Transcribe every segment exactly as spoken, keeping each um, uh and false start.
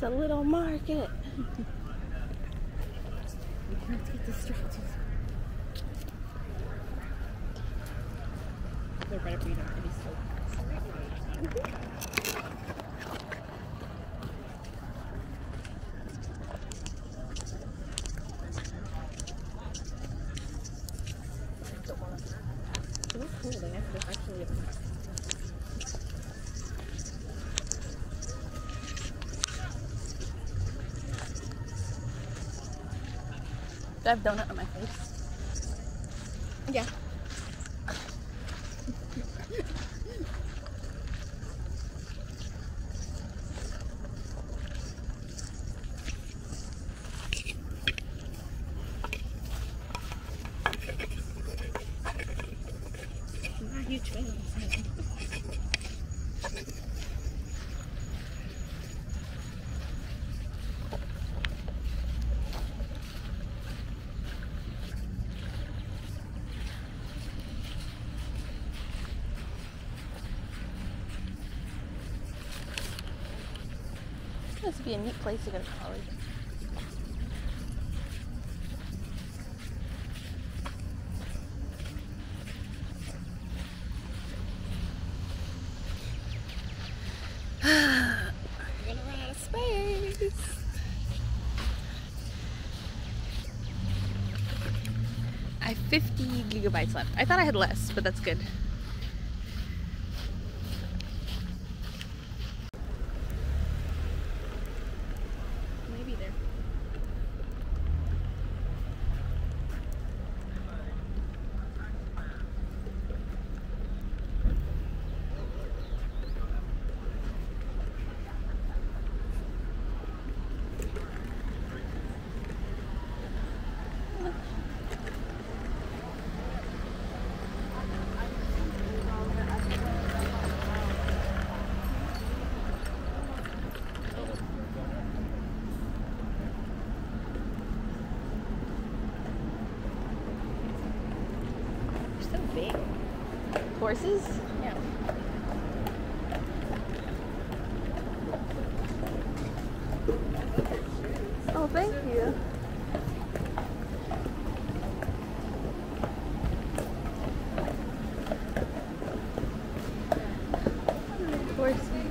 It's a little market. Let's get distracted. They're better for you not to be so fast. I have donut on my face. Yeah. Why are you trailing something? This would be a neat place to go to college. We're gonna run out of space. I have fifty gigabytes left. I thought I had less, but that's good. Horses? Yeah. Oh, thank you. Horses.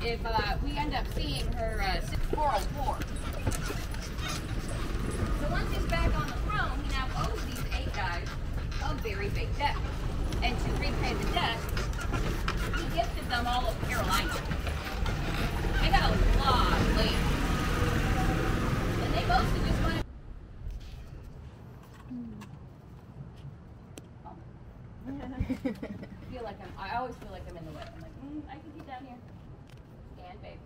If uh, we end up seeing her uh, World War, once he's back on the throne, he now owes these eight guys a very big debt. And to repay the debt, he gifted them all of Carolina. They got a lot of land. And they mostly just wanted... Oh. I, feel like I'm, I always feel like I'm in the way. I'm like, mm, I can get down here. Stand, babe.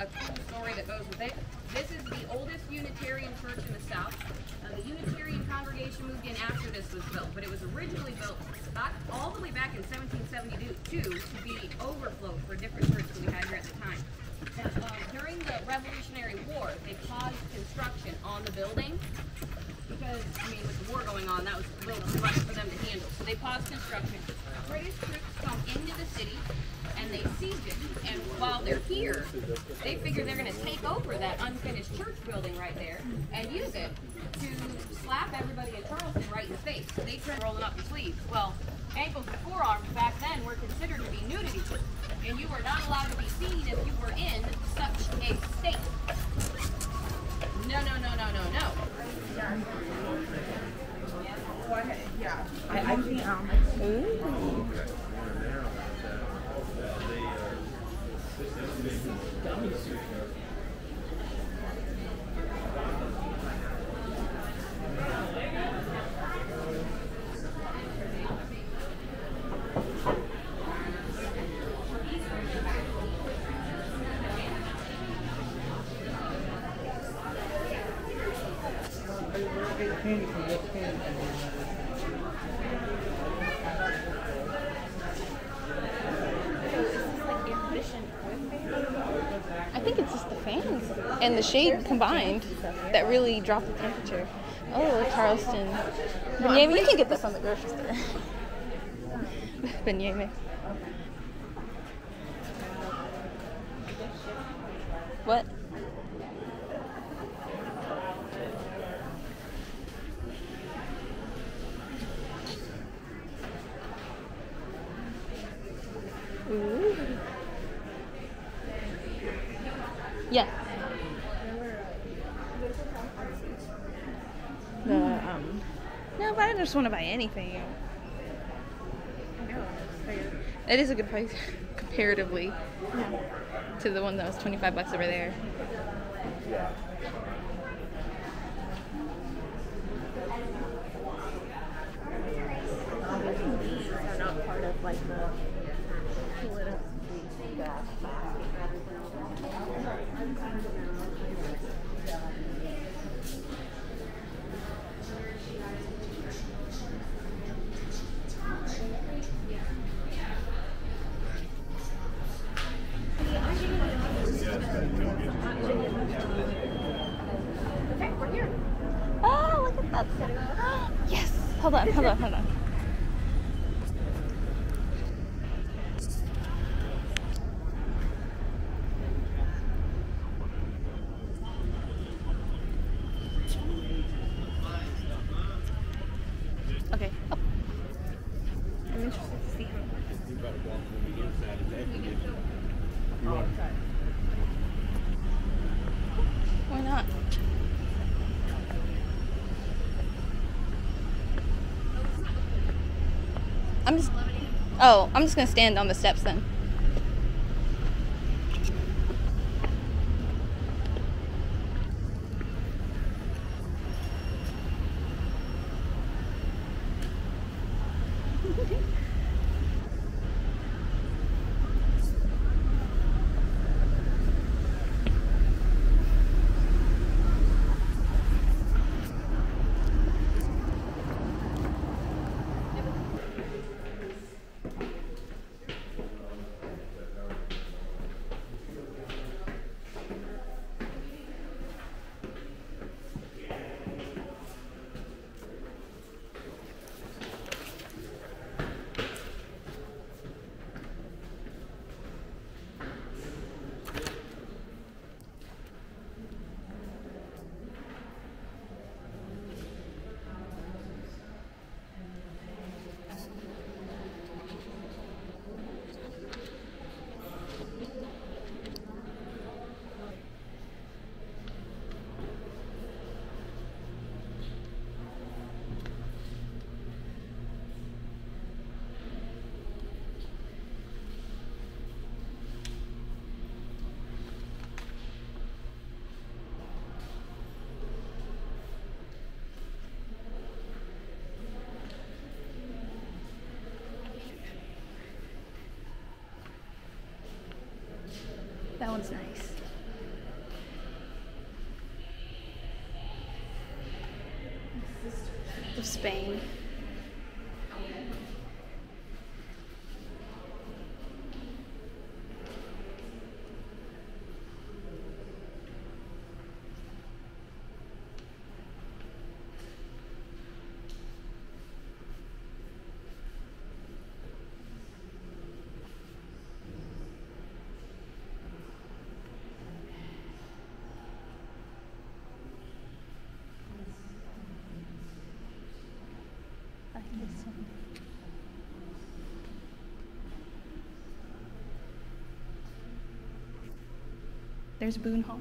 A cool story that goes with it. This is the oldest Unitarian church in the South. Uh, the Unitarian congregation moved in after this was built, but it was originally built about all the way back in seventeen seventy-two to be overflow for different churches we had here at the time. Now, uh, during the Revolutionary War, they paused construction on the building because, I mean, with the war going on, that was a little too much for them to handle. So they paused construction. British troops come into the city, and they siege it. And while they're here, they figure they're going to take over that unfinished church building right there and use it to slap everybody in Charleston right in the face. So they try rolling up the sleeves. Well, ankles and forearms back then were considered to be nudity, and you were not allowed to be seen if you were in such a state. No, no, no, no, no, no. Yeah. I think um. And the shade combined that really dropped the temperature. Oh, Charleston. Benyemi, you can get this on the grocery store. Benyemi. What? Ooh. Yes. The, um, no, but I just want to buy anything. It is a good price comparatively yeah. to the one that was twenty-five bucks over there. Hold on, hold on, hold on. Okay. Oh. I'm interested to see him. You better walk when we get Saturday. You want to? Why not? I'm just, oh, I'm just going to stand on the steps then. That one's nice. Of Spain. There's Boone Hall.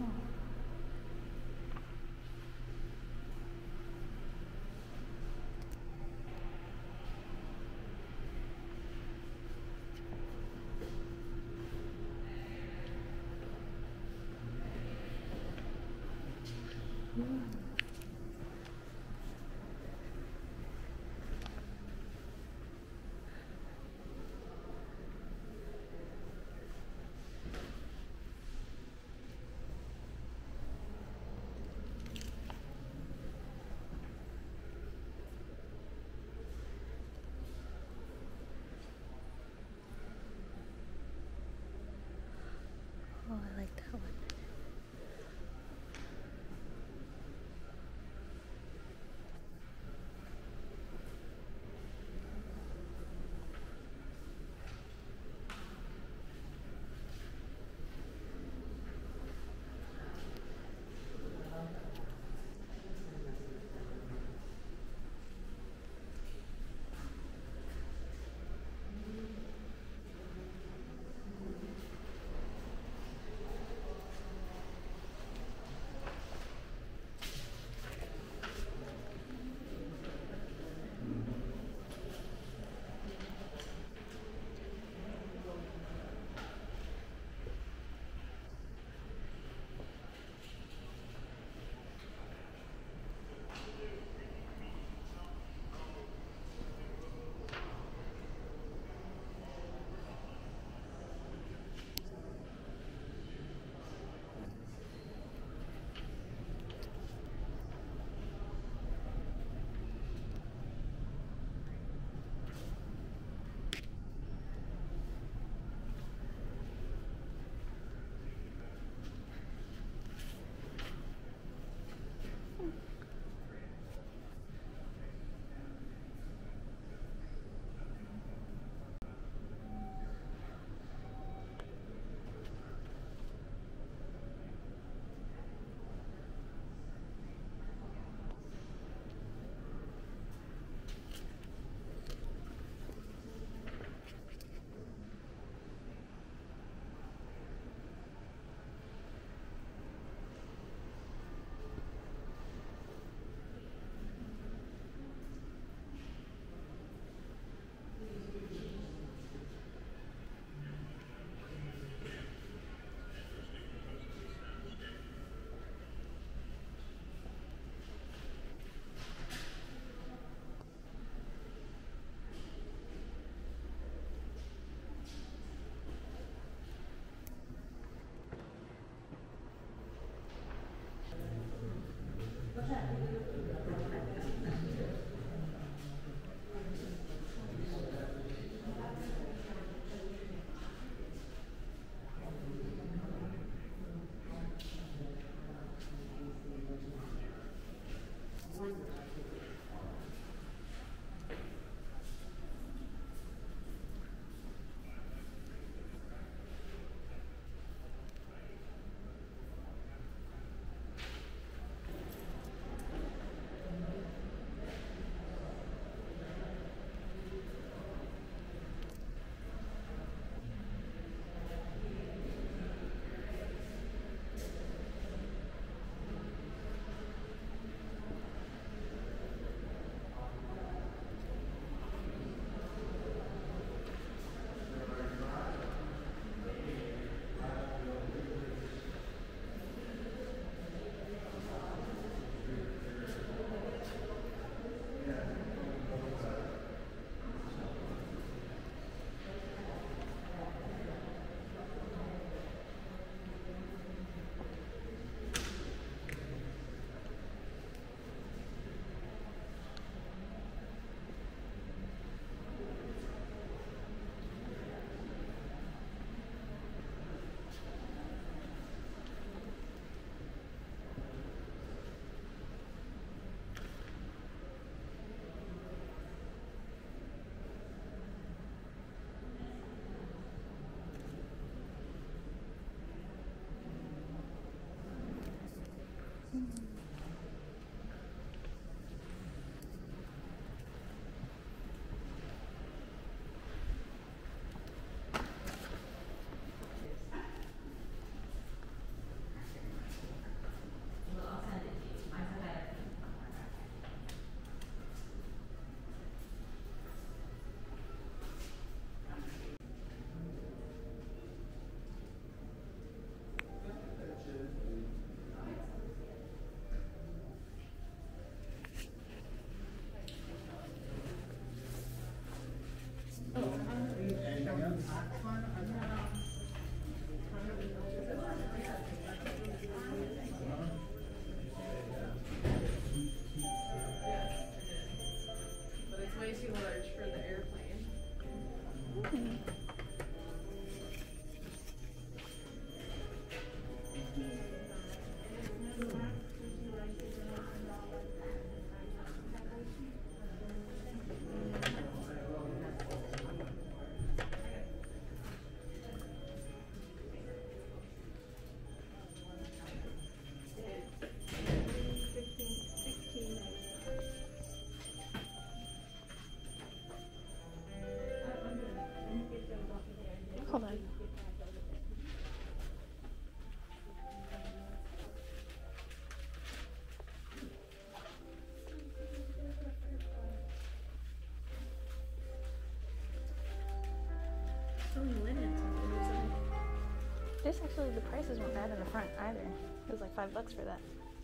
This actually, the prices weren't bad in the front either. It was like five bucks for that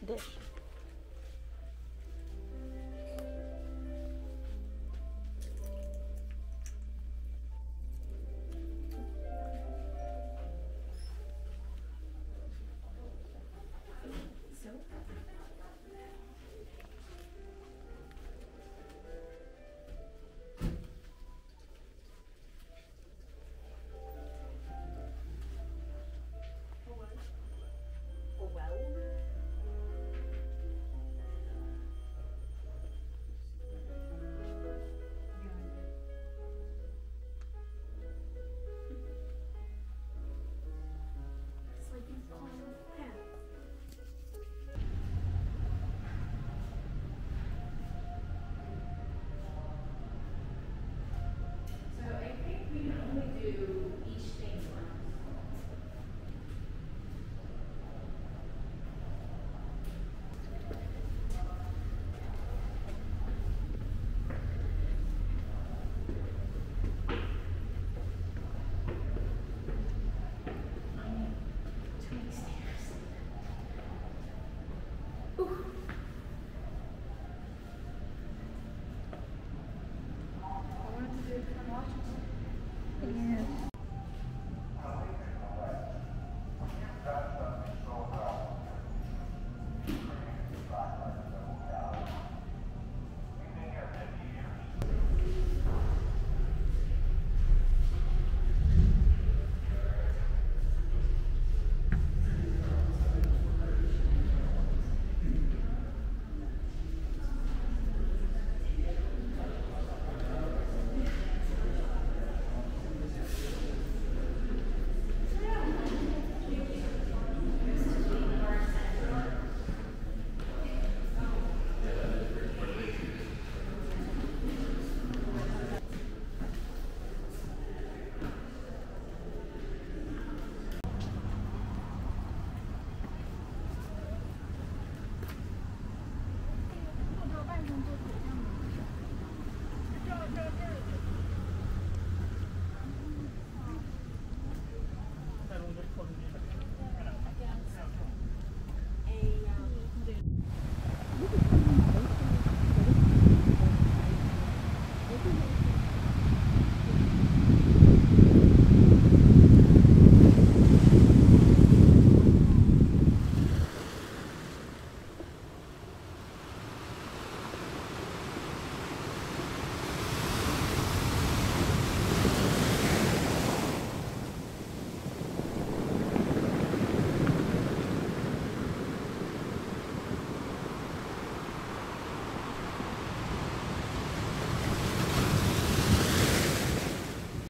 dish. Thank you.